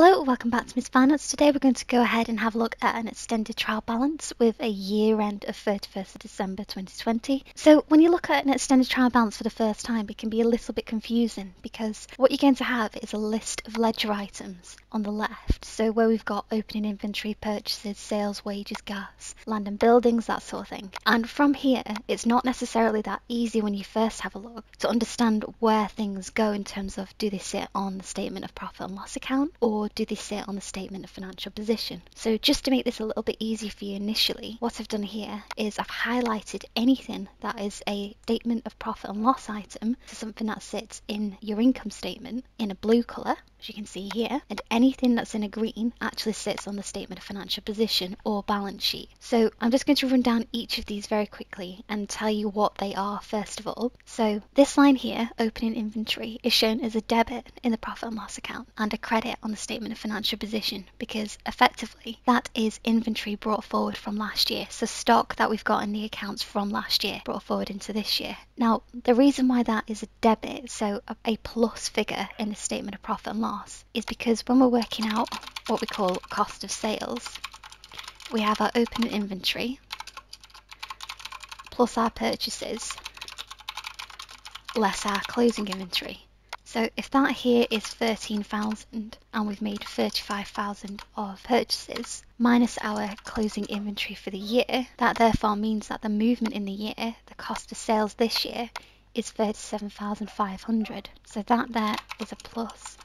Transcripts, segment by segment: Hello, welcome back to Miss Finance. Today we're going to go ahead and have a look at an extended trial balance with a year end of 31st of December 2020. So when you look at an extended trial balance for the first time, it can be a little bit confusing because what you're going to have is a list of ledger items on the left. So where we've got opening inventory, purchases, sales, wages, gas, land and buildings, that sort of thing. And from here, it's not necessarily that easy when you first have a look to understand where things go in terms of do they sit on the statement of profit and loss account or do they sit on the statement of financial position. So just to make this a little bit easier for you initially, what I've done here is I've highlighted anything that is a statement of profit and loss item, so something that sits in your income statement in a blue colour, as you can see here, and anything that's in a green actually sits on the statement of financial position or balance sheet. So I'm just going to run down each of these very quickly and tell you what they are first of all. So this line here, opening inventory, is shown as a debit in the profit and loss account and a credit on the statement of financial position because effectively that is inventory brought forward from last year, so stock that we've got in the accounts from last year brought forward into this year. Now the reason why that is a debit, so a plus figure in the statement of profit and loss, is because when we're working out what we call cost of sales, we have our opening inventory plus our purchases less our closing inventory. So if that here is 13,000 and we've made 35,000 of purchases minus our closing inventory for the year, that therefore means that the movement in the year, the cost of sales this year, is 37,500. So that there is a plus,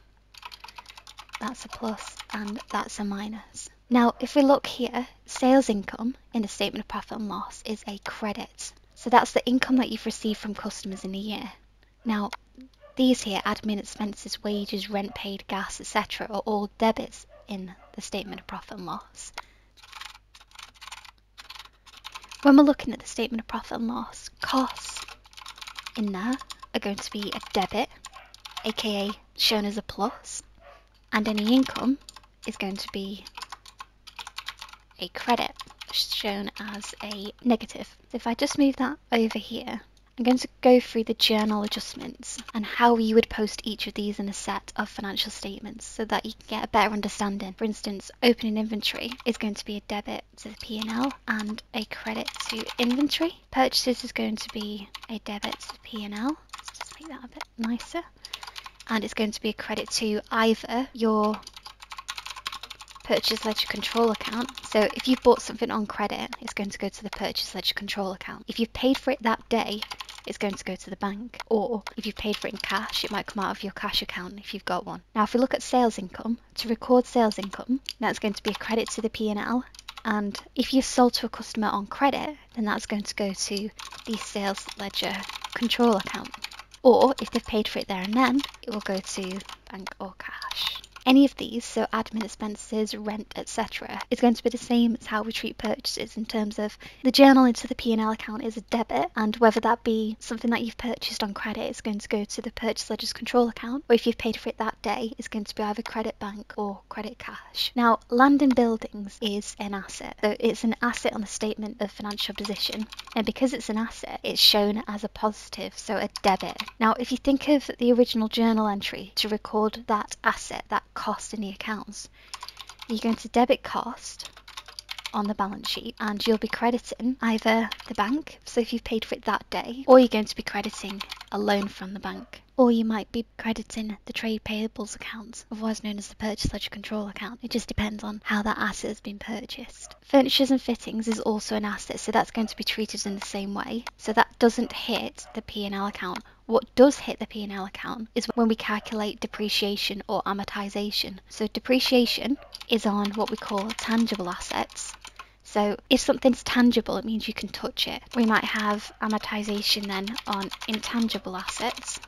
that's a plus, and that's a minus. Now if we look here, sales income in the statement of profit and loss is a credit. So that's the income that you've received from customers in a year. Now these here, admin expenses, wages, rent paid, gas, etc., are all debits in the statement of profit and loss. When we're looking at the statement of profit and loss, costs in there are going to be a debit, aka shown as a plus, and any income is going to be a credit, shown as a negative. So if I just move that over here, I'm going to go through the journal adjustments and how you would post each of these in a set of financial statements so that you can get a better understanding. For instance, opening inventory is going to be a debit to the P&L and a credit to inventory. Purchases is going to be a debit to the P&L. Let's just make that a bit nicer. And it's going to be a credit to either your purchase ledger control account. So if you've bought something on credit, it's going to go to the purchase ledger control account. If you've paid for it that day, it's going to go to the bank, or if you've paid for it in cash, it might come out of your cash account if you've got one. Now if we look at sales income, to record sales income, that's going to be a credit to the P&L, and if you've sold to a customer on credit, then that's going to go to the sales ledger control account, or if they've paid for it there and then, it will go to bank or cash. Any of these, so admin expenses, rent, etc., is going to be the same as how we treat purchases in terms of the journal into the P&L account is a debit, and whether that be something that you've purchased on credit, it's going to go to the purchase ledger's control account, or if you've paid for it that day, it's going to be either credit bank or credit cash. Now, land and buildings is an asset, so it's an asset on the statement of financial position, and because it's an asset, it's shown as a positive, so a debit. Now, if you think of the original journal entry to record that asset, that cost in the accounts, you're going to debit cost on the balance sheet, and you'll be crediting either the bank, so if you've paid for it that day, or you're going to be crediting a loan from the bank, or you might be crediting the trade payables account, otherwise known as the purchase ledger control account. It just depends on how that asset has been purchased. Furnitures and fittings is also an asset, so that's going to be treated in the same way. So that doesn't hit the P&L account. What does hit the P&L account is when we calculate depreciation or amortization. So depreciation is on what we call tangible assets. So if something's tangible, it means you can touch it. We might have amortization then on intangible assets,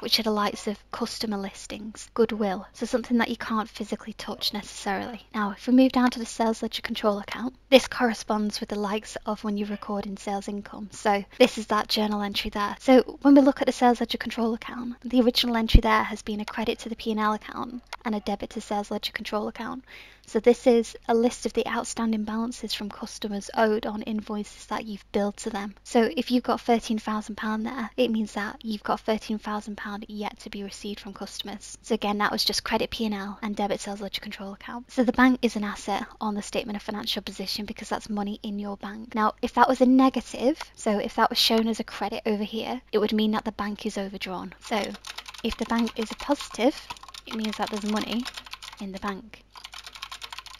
which are the likes of customer listings, goodwill, so something that you can't physically touch necessarily. Now, if we move down to the sales ledger control account, this corresponds with the likes of when you record in sales income. So this is that journal entry there. So when we look at the sales ledger control account, the original entry there has been a credit to the P&L account and a debit to sales ledger control account. So this is a list of the outstanding balances from customers owed on invoices that you've billed to them. So if you've got £13,000 there, it means that you've got £13,000 £1 yet to be received from customers. So again, that was just credit P&L and debit sales ledger control account. So the bank is an asset on the statement of financial position because that's money in your bank. Now, if that was a negative, so if that was shown as a credit over here, it would mean that the bank is overdrawn. So if the bank is a positive, it means that there's money in the bank.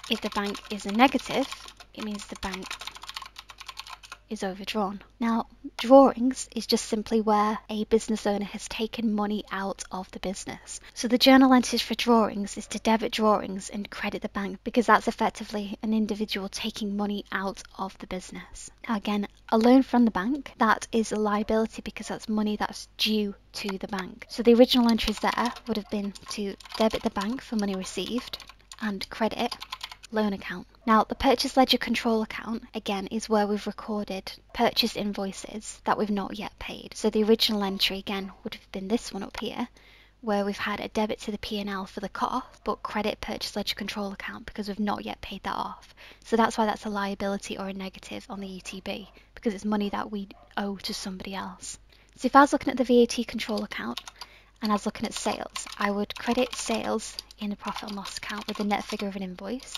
If the bank is a negative, it means the bank is overdrawn. Now, drawings is just simply where a business owner has taken money out of the business. So the journal entries for drawings is to debit drawings and credit the bank, because that's effectively an individual taking money out of the business. Now again, a loan from the bank, that is a liability because that's money that's due to the bank. So the original entries there would have been to debit the bank for money received and credit loan account. Now the purchase ledger control account again is where we've recorded purchase invoices that we've not yet paid. So the original entry again would have been this one up here, where we've had a debit to the P&L for the cost, but credit purchase ledger control account because we've not yet paid that off. So that's why that's a liability or a negative on the ETB, because it's money that we owe to somebody else. So if I was looking at the VAT control account and I was looking at sales, I would credit sales in the profit and loss account with the net figure of an invoice.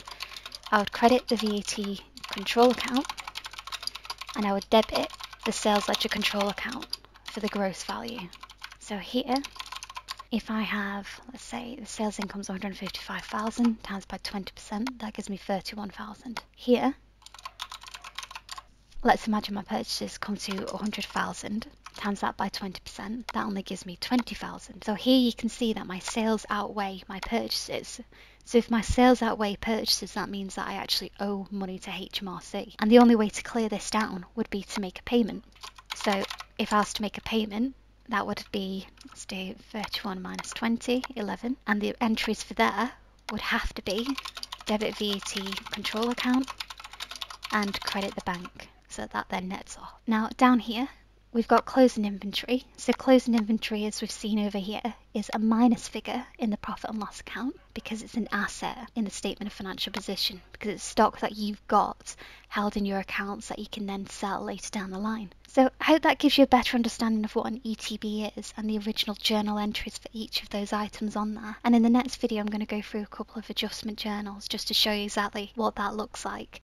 I would credit the VAT control account and I would debit the sales ledger control account for the gross value. So here, if I have, let's say the sales income is 155,000 times by 20%, that gives me 31,000. Here, let's imagine my purchases come to 100,000. Times that by 20%, that only gives me 20,000. So here you can see that my sales outweigh my purchases. So if my sales outweigh purchases, that means that I actually owe money to HMRC. And the only way to clear this down would be to make a payment. So if I was to make a payment, that would be, let's do 31 minus 20, 11. And the entries for there would have to be debit VAT control account and credit the bank. So that then nets off. Now down here, we've got closing inventory. So closing inventory, as we've seen over here, is a minus figure in the profit and loss account because it's an asset in the statement of financial position, because it's stock that you've got held in your accounts that you can then sell later down the line. So I hope that gives you a better understanding of what an ETB is and the original journal entries for each of those items on there. And in the next video, I'm going to go through a couple of adjustment journals just to show you exactly what that looks like.